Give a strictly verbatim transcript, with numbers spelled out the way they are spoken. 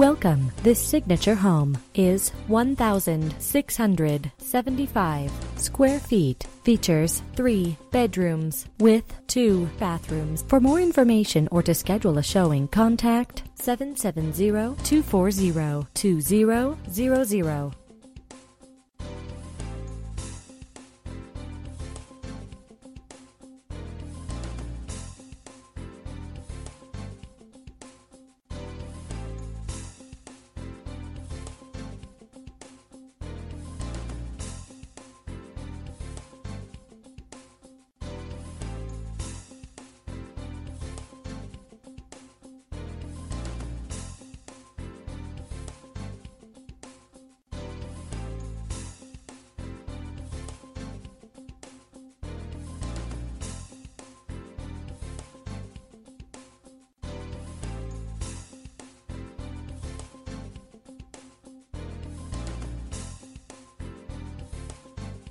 Welcome. This signature home is one thousand six hundred seventy-five square feet. Features three bedrooms with two bathrooms. For more information or to schedule a showing, contact seven seven zero, two four zero, two zero zero zero.